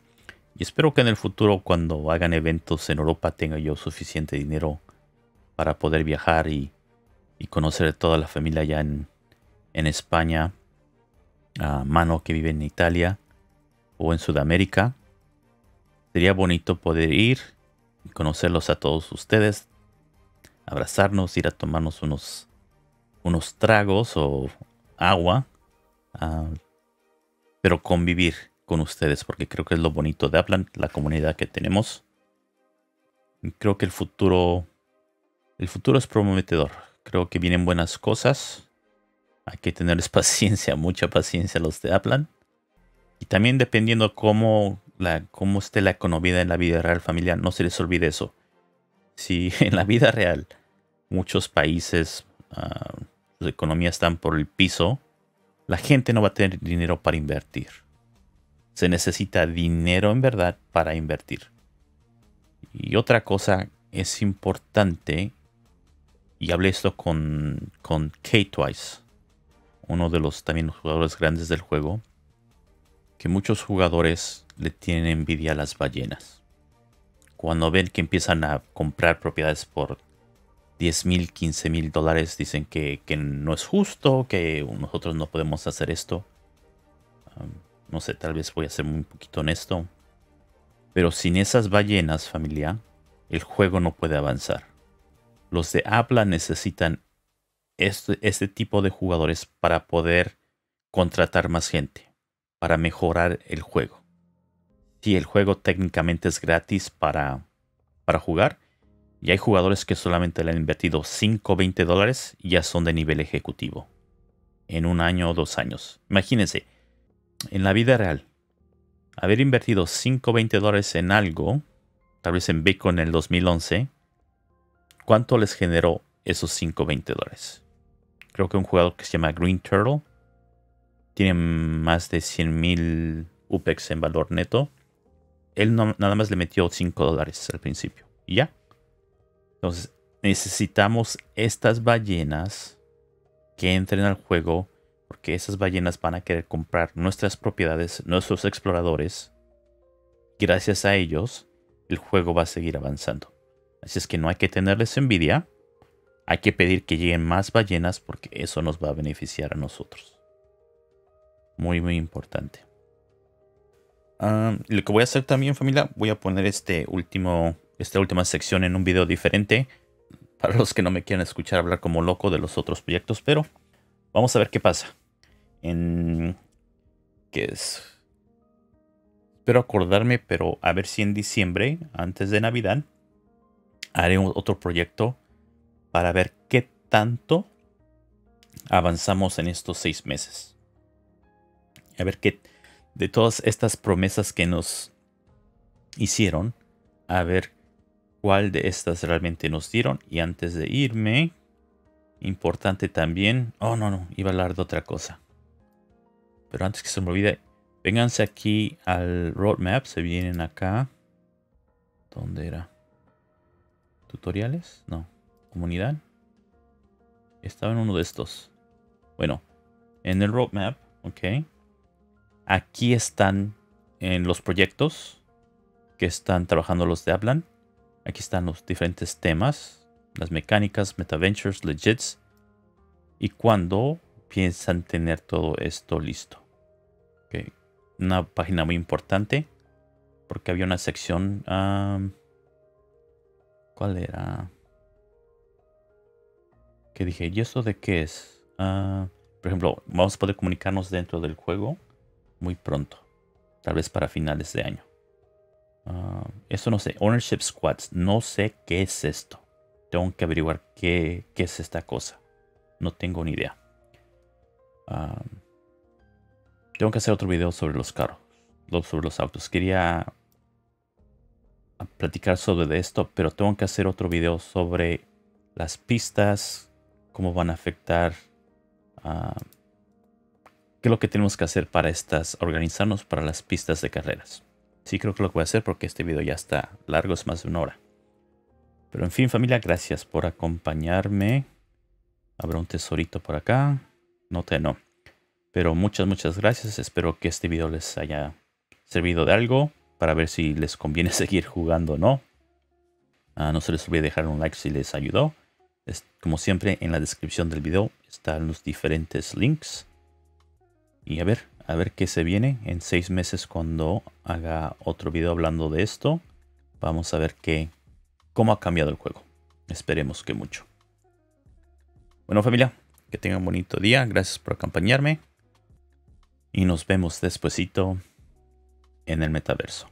Y espero que en el futuro, cuando hagan eventos en Europa, tenga yo suficiente dinero para poder viajar y conocer a toda la familia allá en España, a Mano que vive en Italia o en Sudamérica. Sería bonito poder ir y conocerlos a todos ustedes, abrazarnos, ir a tomarnos unos tragos o agua, pero convivir con ustedes, porque creo que es lo bonito de Upland, la comunidad que tenemos. Creo que el futuro es prometedor. Creo que vienen buenas cosas. Hay que tenerles paciencia, mucha paciencia a los de Upland. Y también dependiendo cómo esté la economía en la vida real, familia, no se les olvide eso. Si en la vida real muchos países, su economía están por el piso, la gente no va a tener dinero para invertir. Se necesita dinero en verdad para invertir. Y otra cosa es importante, y hablé esto con Kate Twice, uno de los también jugadores grandes del juego, que muchos jugadores le tienen envidia a las ballenas. Cuando ven que empiezan a comprar propiedades por $10,000, $15,000, dicen que no es justo, que nosotros no podemos hacer esto. No sé, tal vez voy a ser muy poquito honesto, pero sin esas ballenas, familia, el juego no puede avanzar. Los de Upland necesitan este tipo de jugadores para poder contratar más gente, para mejorar el juego. Sí, el juego técnicamente es gratis para jugar, y hay jugadores que solamente le han invertido $5 o $20 y ya son de nivel ejecutivo en 1 año o 2 años. Imagínense, en la vida real, haber invertido $5 o $20 en algo, tal vez en Bitcoin en el 2011, ¿cuánto les generó esos $5 o $20? Creo que un jugador que se llama Green Turtle tiene más de 100,000 Upex en valor neto. Él nada más le metió $5 al principio y ya. Entonces necesitamos estas ballenas que entren al juego, porque esas ballenas van a querer comprar nuestras propiedades, nuestros exploradores. Gracias a ellos, el juego va a seguir avanzando. Así es que no hay que tenerles envidia. Hay que pedir que lleguen más ballenas, porque eso nos va a beneficiar a nosotros. Muy, muy importante. Lo que voy a hacer también, familia, voy a poner esta última sección en un video diferente, para los que no me quieran escuchar hablar como loco de los otros proyectos, pero vamos a ver qué pasa. Espero acordarme, pero a ver si en diciembre, antes de Navidad, haré otro proyecto para ver qué tanto avanzamos en estos 6 meses. A ver qué de todas estas promesas que nos hicieron, a ver cuál de estas realmente nos dieron. Y antes de irme, importante también, iba a hablar de otra cosa, pero antes que se me olvide, vénganse aquí al roadmap, se vienen acá. ¿Dónde era? ¿Tutoriales? No, comunidad. Estaba en uno de estos. Bueno, en el roadmap, ok. Aquí están en los proyectos que están trabajando los de Upland. Aquí están los diferentes temas, las mecánicas, metaventures, legits, y cuándo piensan tener todo esto listo. Okay. Una página muy importante, porque había una sección. ¿Cuál era? Que dije, ¿y esto de qué es? Por ejemplo, vamos a poder comunicarnos dentro del juego muy pronto, tal vez para finales de año. Eso no sé. Ownership Squads, no sé qué es esto. Tengo que averiguar qué es esta cosa. No tengo ni idea. Tengo que hacer otro video sobre los carros, sobre los autos. Quería platicar sobre esto, pero tengo que hacer otro video sobre las pistas, cómo van a afectar. ¿Qué es lo que tenemos que hacer para organizarnos para las pistas de carreras? Sí, creo que lo voy a hacer, porque este video ya está largo, es más de 1 hora. Pero en fin, familia, gracias por acompañarme. Habrá un tesorito por acá. No. Pero muchas, muchas gracias. Espero que este video les haya servido de algo, para ver si les conviene seguir jugando o no. No se les olvide dejar un like si les ayudó. Como siempre, en la descripción del video están los diferentes links. Y a ver qué se viene en 6 meses cuando haga otro video hablando de esto. Vamos a ver cómo ha cambiado el juego. Esperemos que mucho. Bueno, familia, que tengan un bonito día. Gracias por acompañarme. Y nos vemos despuesito en el metaverso.